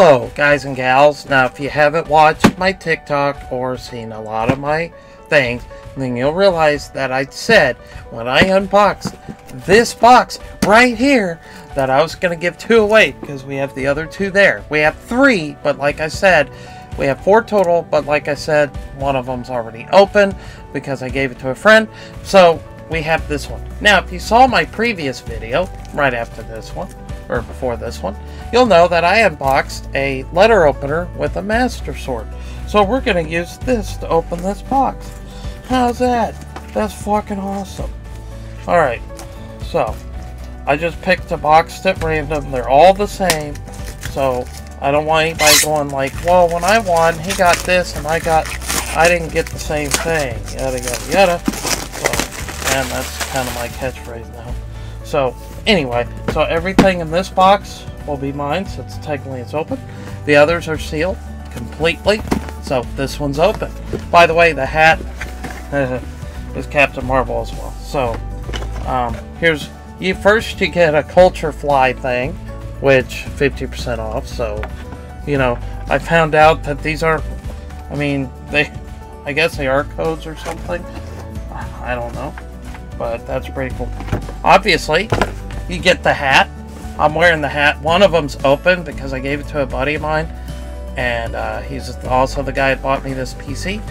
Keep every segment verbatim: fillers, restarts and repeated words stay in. Hello guys and gals. Now if you haven't watched my TikTok or seen a lot of my things, then you'll realize that I said when I unboxed this box right here that I was going to give two away because we have the other two there. We have three, but like I said, we have four total, but like I said, one of them's already open because I gave it to a friend. So we have this one. Now if you saw my previous video right after this one, or before this one, you'll know that I unboxed a letter opener with a master sword. So we're going to use this to open this box. How's that? That's fucking awesome. Alright, so I just picked a box at random. They're all the same. So I don't want anybody going like, well, when I won, he got this and I got, I didn't get the same thing. Yada, yada, yada. So, and that's kind of my catchphrase now. So anyway, so everything in this box will be mine since technically it's open. The others are sealed completely, so this one's open. By the way, the hat is Captain Marvel as well. So um, here's you first you get a Culture Fly thing, which fifty percent off. So you know I found out that these aren't. I mean they, I guess they are codes or something. I don't know, but that's pretty cool. Obviously. You get the hat. I'm wearing the hat. One of them's open because I gave it to a buddy of mine. And uh, he's also the guy that bought me this P C.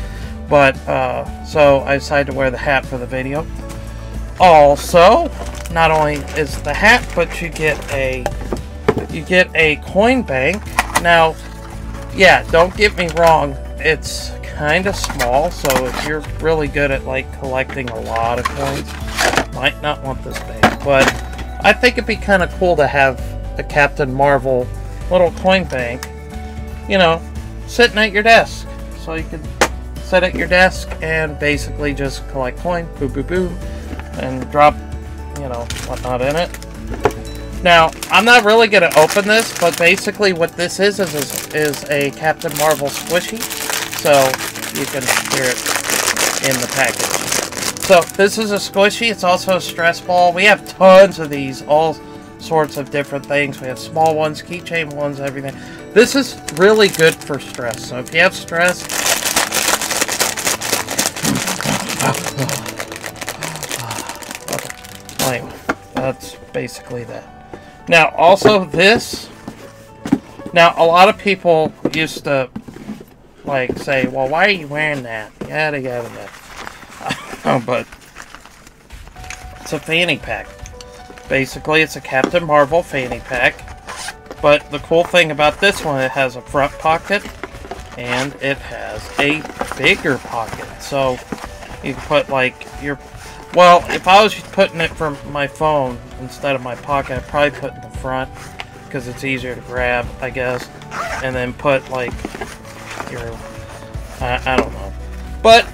But, uh, so I decided to wear the hat for the video. Also, not only is the hat, but you get a, you get a coin bank. Now, yeah, don't get me wrong. It's kind of small. So if you're really good at, like, collecting a lot of coins, you might not want this bank. But I think it'd be kind of cool to have a Captain Marvel little coin bank, you know, sitting at your desk. So you could sit at your desk and basically just collect coin, boom, boom, boom, and drop, you know, whatnot in it. Now, I'm not really going to open this, but basically what this is is, is, is a Captain Marvel squishy. So you can hear it in the package. So this is a squishy. It's also a stress ball. We have tons of these, all sorts of different things. We have small ones, keychain ones, everything. This is really good for stress. So if you have stress, okay. Anyway, that's basically that. Now also this. Now a lot of people used to like say, "Well, why are you wearing that?" Yada yada yada. Oh, but it's a fanny pack. Basically, it's a Captain Marvel fanny pack. But the cool thing about this one, it has a front pocket and it has a bigger pocket. So you can put like your. Well, if I was putting it from my phone instead of my pocket, I'd probably put it in the front because it's easier to grab, I guess. And then put like your. I, I don't know. But.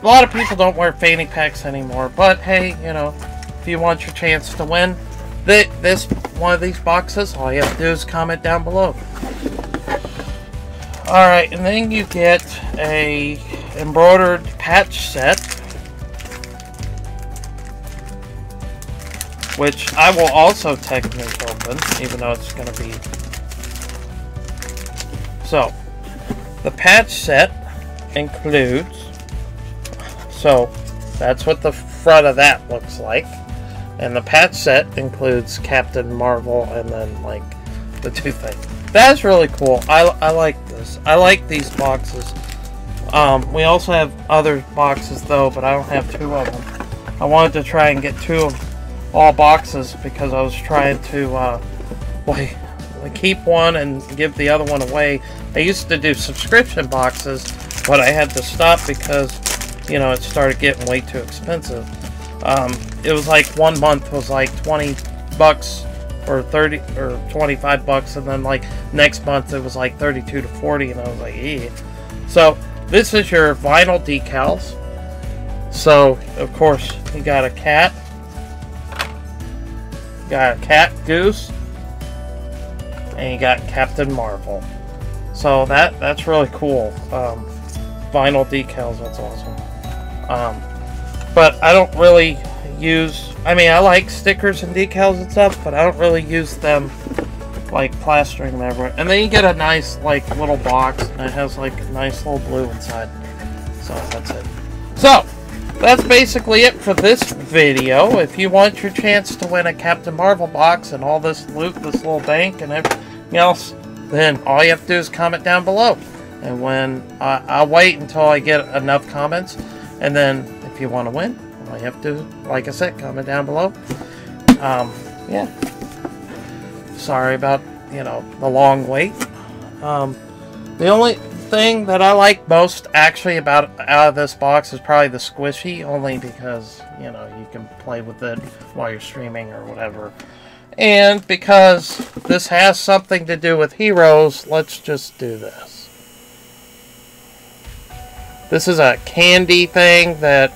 A lot of people don't wear fanny packs anymore, but hey, you know, if you want your chance to win th this one of these boxes, all you have to do is comment down below. Alright, and then you get a embroidered patch set, which I will also technically open, even though it's going to be... So, the patch set includes... So, that's what the front of that looks like. And the patch set includes Captain Marvel and then, like, the two things. That's really cool. I, I like this. I like these boxes. Um, we also have other boxes, though, but I don't have two of them. I wanted to try and get two of all boxes because I was trying to, uh, like, keep one and give the other one away. I used to do subscription boxes, but I had to stop because... You know, it started getting way too expensive. Um, it was like one month was like twenty bucks or thirty or twenty-five bucks, and then like next month it was like thirty-two to forty, and I was like, eh. So this is your vinyl decals. So of course you got a cat, you got a cat goose, and you got Captain Marvel. So that that's really cool. Um, vinyl decals, that's awesome. Um, but I don't really use, I mean, I like stickers and decals and stuff, but I don't really use them, like plastering them everywhere. And then you get a nice like little box, and it has like a nice little blue inside. So that's it. So that's basically it for this video. If you want your chance to win a Captain Marvel box and all this loot, this little bank, and everything else, then all you have to do is comment down below. And when I, I'll wait until I get enough comments, and then if you want to win, all you have to do, like I said, comment down below. Um, yeah. Sorry about, you know, the long wait. Um, the only thing that I like most actually about out of this box is probably the squishy, only because, you know, you can play with it while you're streaming or whatever, and because this has something to do with heroes. Let's just do this. This is a candy thing that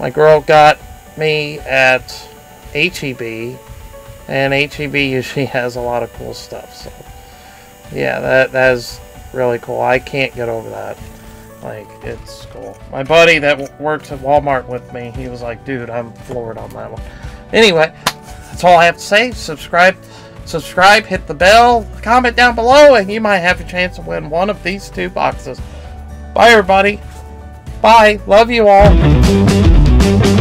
my girl got me at H E B, and H E B usually has a lot of cool stuff, so yeah, that that is really cool. I can't get over that. Like, it's cool. My buddy that works at Walmart with me, he was like, dude, I'm floored on that one. Anyway, that's all I have to say. Subscribe, subscribe, hit the bell, comment down below, and you might have a chance to win one of these two boxes. Bye, everybody. Bye. Love you all.